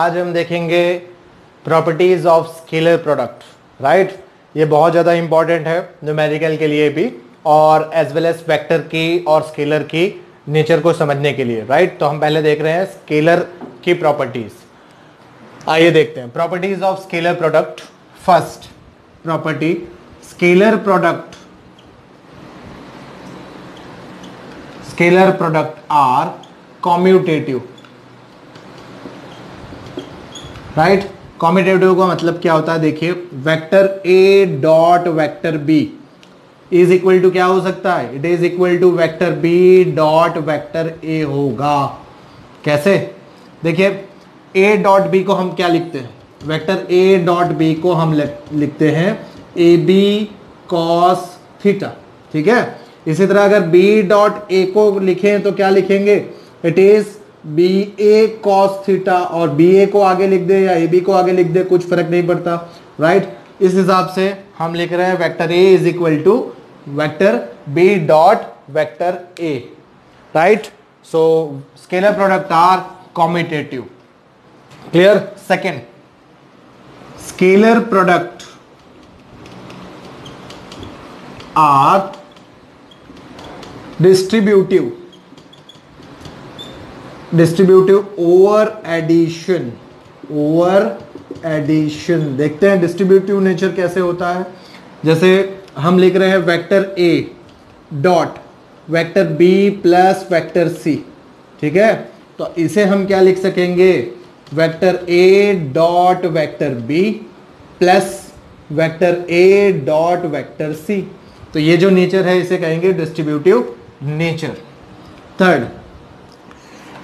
आज हम देखेंगे properties of scalar product, right. ये बहुत ज़्यादा इंपॉर्टेंट है न्यूमेरिकल के लिए भी और एज वेल एज वेक्टर की और स्केलर की नेचर को समझने के लिए, राइट। तो हम पहले देख रहे हैं स्केलर की प्रॉपर्टीज। आइए देखते हैं properties of scalar product. First property, scalar product are commutative, right. Commutative का मतलब क्या होता है, देखिए vector a dot vector b is equal to क्या हो सकता है, it is equal to vector b dot vector a होगा। कैसे, देखिए a डॉट b को हम क्या लिखते हैं, वेक्टर a डॉट b को हम लिखते हैं ए बी कॉस थीटा, ठीक है। इसी तरह अगर b डॉट a को लिखें तो क्या लिखेंगे, it is B A cos theta, और बी ए को आगे लिख दे या ए बी को आगे लिख दे कुछ फर्क नहीं पड़ता, राइट। इस हिसाब से हम लिख रहे हैं vector A is equal to vector B dot vector A, right. So scalar product are commutative, clear. Second, scalar product are distributive over addition. देखते हैं डिस्ट्रीब्यूटिव नेचर कैसे होता है। जैसे हम लिख रहे हैं vector a dot vector b plus vector c, ठीक है। तो इसे हम क्या लिख सकेंगे, vector a dot vector b plus vector a dot vector c। तो ये जो नेचर है इसे कहेंगे डिस्ट्रीब्यूटिव नेचर। थर्ड,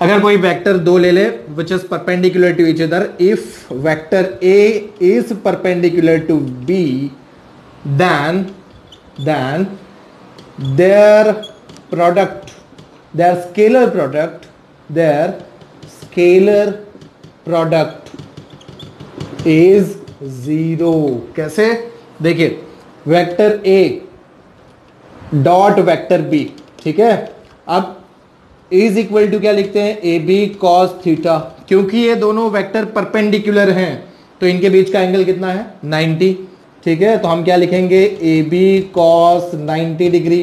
अगर कोई वेक्टर दो ले ले which is perpendicular to each other, if vector a is perpendicular to b then their scalar product is zero. कैसे, देखिए vector a dot vector b, ठीक है। अब इज इक्वल टू क्या लिखते हैं, ए बी कॉस थीटा। क्योंकि ये दोनों वेक्टर परपेंडिकुलर हैं तो इनके बीच का एंगल कितना है, 90, ठीक है। तो हम क्या लिखेंगे, A B cos 90 degree.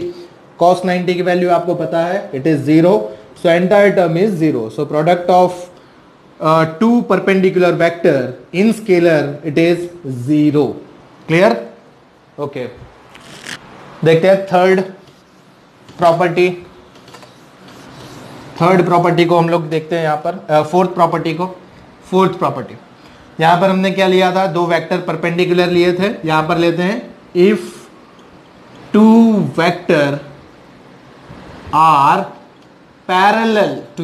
Cos 90 की वैल्यू आपको पता है, it is zero. So entire term is zero. So product of two perpendicular vector in scalar it is zero, clear, okay. देखते हैं थर्ड प्रॉपर्टी को हम लोग देखते हैं यहाँ पर। फोर्थ प्रॉपर्टी यहाँ पर हमने क्या लिया था, दो वेक्टर परपेंडिकुलर लिए थे। यहाँ पर लेते हैं, if two vector are parallel to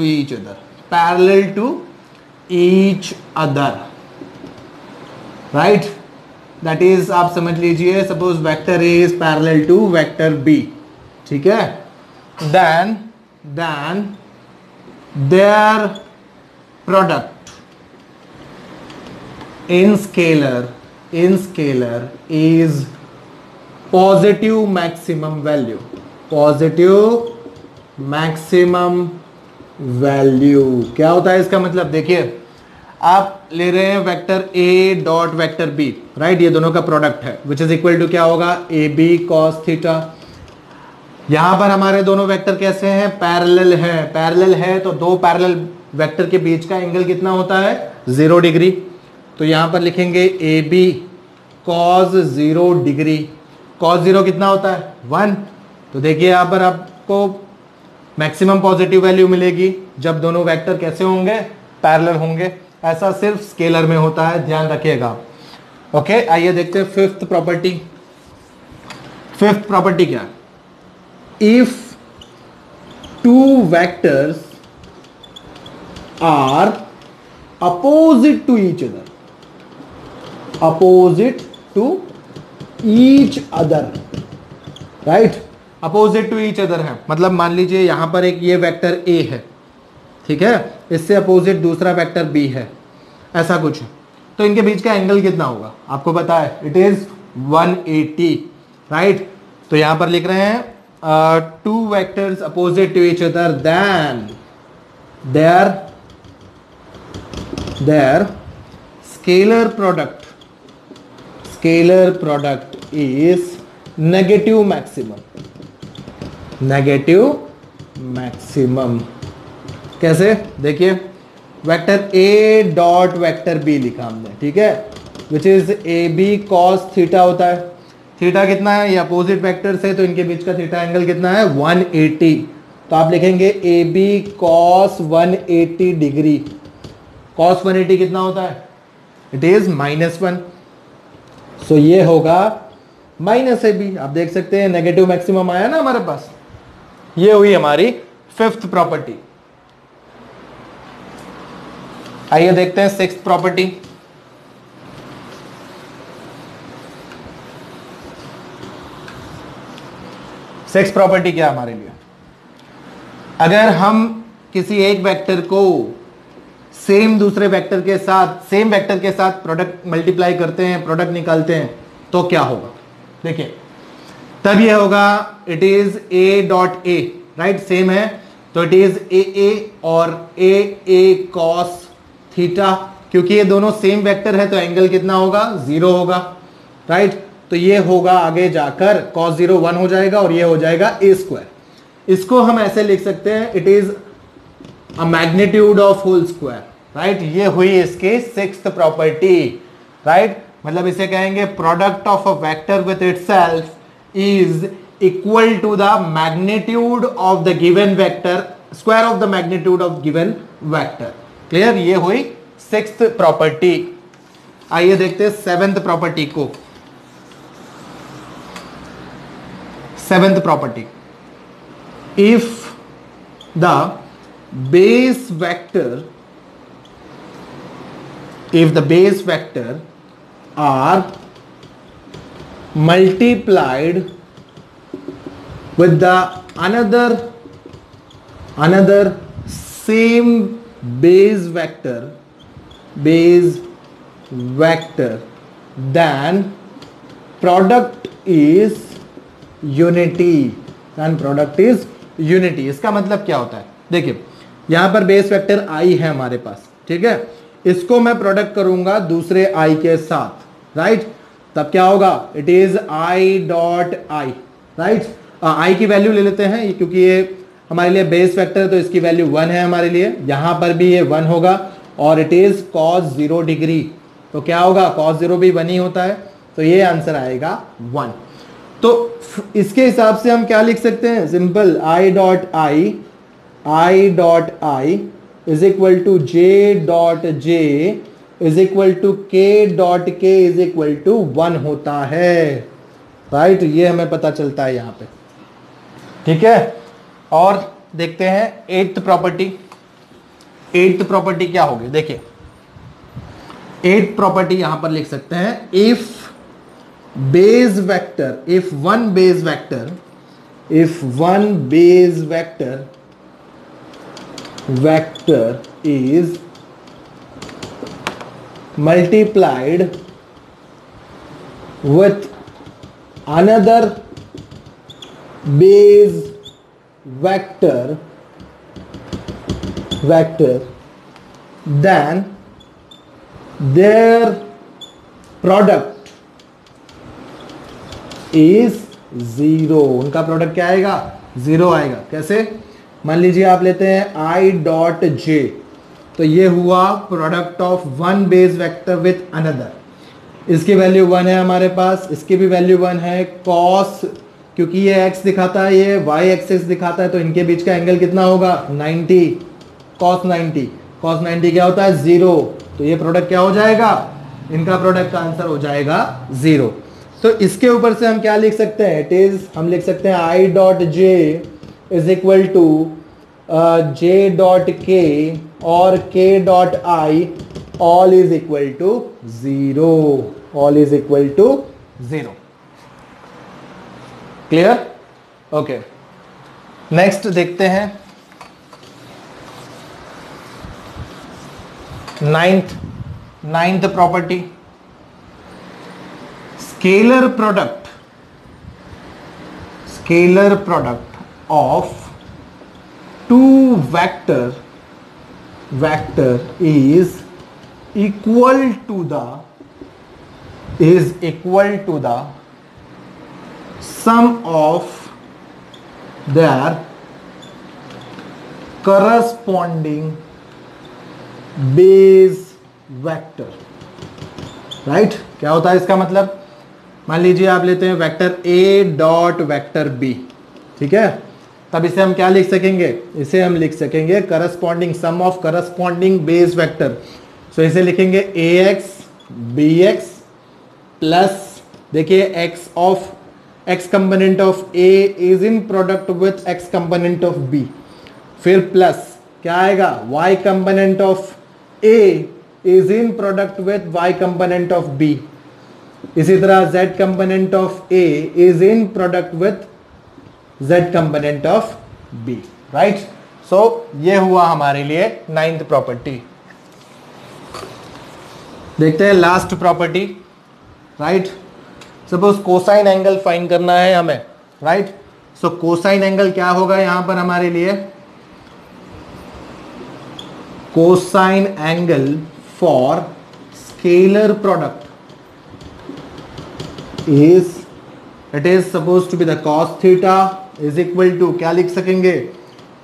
each other, right. That is, आप समझ लीजिए, suppose vector A is parallel to vector B, ठीक है। Then their product in scalar is positive maximum value, क्या होता है इसका मतलब, देखिए आप ले रहे हैं vector a dot vector b, right, ये दोनों का प्रोडक्ट है, विच इज इक्वल टू क्या होगा, ए बी कॉस थीटा। यहाँ पर हमारे दोनों वेक्टर कैसे हैं, पैरेलल है। तो दो पैरेलल वेक्टर के बीच का एंगल कितना होता है, 0 डिग्री। तो यहाँ पर लिखेंगे A B cos 0 degree. Cos 0 कितना होता है, 1। तो देखिए यहाँ पर आपको मैक्सिमम पॉजिटिव वैल्यू मिलेगी जब दोनों वेक्टर कैसे होंगे, पैरेलल होंगे। ऐसा सिर्फ स्केलर में होता है, ध्यान रखिएगा, ओके। आइए देखते हैं फिफ्थ प्रॉपर्टी क्या है। If two vectors are opposite to each other, right? Opposite to each other है मतलब मान लीजिए यहाँ पर एक ये वेक्टर a है, ठीक है, इससे अपोजिट दूसरा वेक्टर b है, ऐसा कुछ है। तो इनके बीच का एंगल कितना होगा, आपको पता है, इट इज 180, राइट। तो यहाँ पर लिख रहे हैं two vectors opposite to each other, then their scalar product is negative maximum. कैसे? देखिए vector a dot vector b लिखा हमने, ठीक है, which is A B cos theta होता है. थीटा कितना है? ये अपोजिट वेक्टर्स है तो इनके बीच का थीटा एंगल कितना है? 180. तो आप लिखेंगे A B cos 180 degree. Cos 180 कितना होता है? It is -1. सो ये होगा माइनस ए बी. आप देख सकते हैं नेगेटिव मैक्सिमम आया ना हमारे पास. ये हुई हमारी 5th प्रॉपर्टी. आइए देखते हैं 6th प्रॉपर्टी. सेक्स प्रॉपर्टी क्या हमारे लिए? अगर हम किसी एक वेक्टर को सेम दूसरे वेक्टर के साथ प्रोडक्ट मल्टीप्लाई करते हैं, प्रोडक्ट निकालते हैं, तो क्या होगा? देखिए, तब ये होगा it is A dot A, right, same है तो इट इज ए और ए कॉस थीटा. क्योंकि ये दोनों सेम वेक्टर है तो एंगल कितना होगा? 0 होगा, राइट. तो ये होगा आगे जाकर cos 0 1 हो जाएगा और ये हो जाएगा ए स्क्वायर. इसको हम ऐसे लिख सकते हैं it is a magnitude of whole square, right. ये हुई इसकी 6th प्रॉपर्टी, राइट. मतलब इसे कहेंगे product of a vector with itself is equal to the magnitude of the given vector square of the magnitude of given vector. Clear? ये हुई 6th property. आइए देखते हैं 7th प्रॉपर्टी को. 7th property, if the base vector are multiplied with the another same base vector then product is unity. Product is unity. इसका मतलब क्या होता है? देखिए, यहां पर बेस वेक्टर आई है हमारे पास, ठीक है, इसको मैं प्रोडक्ट करूंगा दूसरे आई के साथ, राइट. तब क्या होगा? It is I dot I, right. I की वैल्यू ले लेते हैं क्योंकि ये हमारे लिए बेस वेक्टर है तो इसकी वैल्यू 1 है हमारे लिए. यहां पर भी ये 1 होगा और इट इज कॉस 0 डिग्री. तो क्या होगा? कॉस 0 भी 1 ही होता है तो ये आंसर आएगा 1. तो इसके हिसाब से हम क्या लिख सकते हैं? Simple I dot I is equal to J is equal to K dot K is equal to 1 होता है, राइट. ये हमें पता चलता है यहाँ पे, ठीक है. और देखते हैं 8th प्रॉपर्टी. 8th प्रॉपर्टी क्या होगी? देखिए, 8th प्रॉपर्टी यहाँ पर लिख सकते हैं if one base vector vector is multiplied with another base vector then their product is 0. उनका प्रोडक्ट क्या आएगा? 0 आएगा. कैसे? मान लीजिए आप लेते हैं आई डॉट जे, तो ये हुआ product of 1 base vector with another. इसकी वैल्यू 1 है हमारे पास, इसकी भी वैल्यू 1 है. कॉस, क्योंकि ये x दिखाता है, ये y एक्सिस दिखाता है, तो इनके बीच का एंगल कितना होगा? 90. कॉस 90 क्या होता है? 0. तो ये प्रोडक्ट क्या हो जाएगा? इनका प्रोडक्ट का आंसर हो जाएगा 0. तो इसके ऊपर से हम क्या लिख सकते हैं? इट इज, हम लिख सकते हैं I dot J is equal to J dot K और K dot I all is equal to zero. Clear? Okay, next देखते हैं 9th property. Scalar product of 2 vector is is equal to the sum of their corresponding base vector, right? क्या होता है इसका मतलब? मान लीजिए आप लेते हैं vector A dot vector B, ठीक है? तब इसे हम क्या लिख सकेंगे? इसे हम लिख सकेंगे corresponding sum of corresponding base vector. So इसे लिखेंगे A X B X plus, देखिए X of X component of A is in product with X component of B, फिर प्लस क्या आएगा? y component of A is in product with y component of B. इसी तरह z component of A is in product with z component of B, right? So ये हुआ हमारे लिए 9th property. देखते हैं last property, right? Suppose cosine angle find करना है हमें, राइट? सो कोसाइन एंगल क्या होगा यहाँ पर हमारे लिए? Cosine angle for scalar product it is suppose to be the cos theta is equal to, क्या लिख सकेंगे?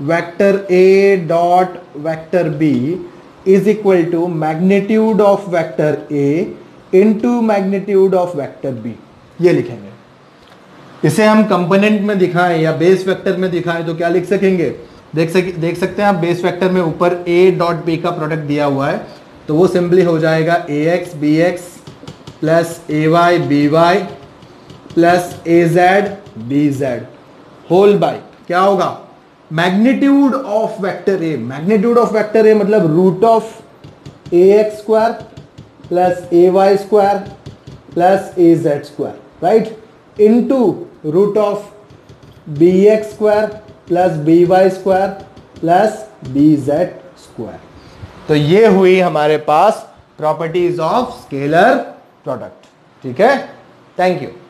Vector A dot vector B is equal to magnitude of vector A into magnitude of vector B, ये लिखेंगे। इसे हम component में दिखाएं या बेस वेक्टर में दिखाएं तो क्या लिख सकेंगे? देख सकते हैं आप बेस वेक्टर में ऊपर a डॉट बी का प्रोडक्ट दिया हुआ है, तो वो सिंपली हो जाएगा ax bx plus ay by plus az bz whole by क्या होगा? Magnitude of vector a। Magnitude of vector a मतलब root of ax square plus ay square plus az square, right? Into root of bx square plus B Y square plus B Z square. तो ये हुई हमारे पास properties of scalar product, ठीक है? Thank you.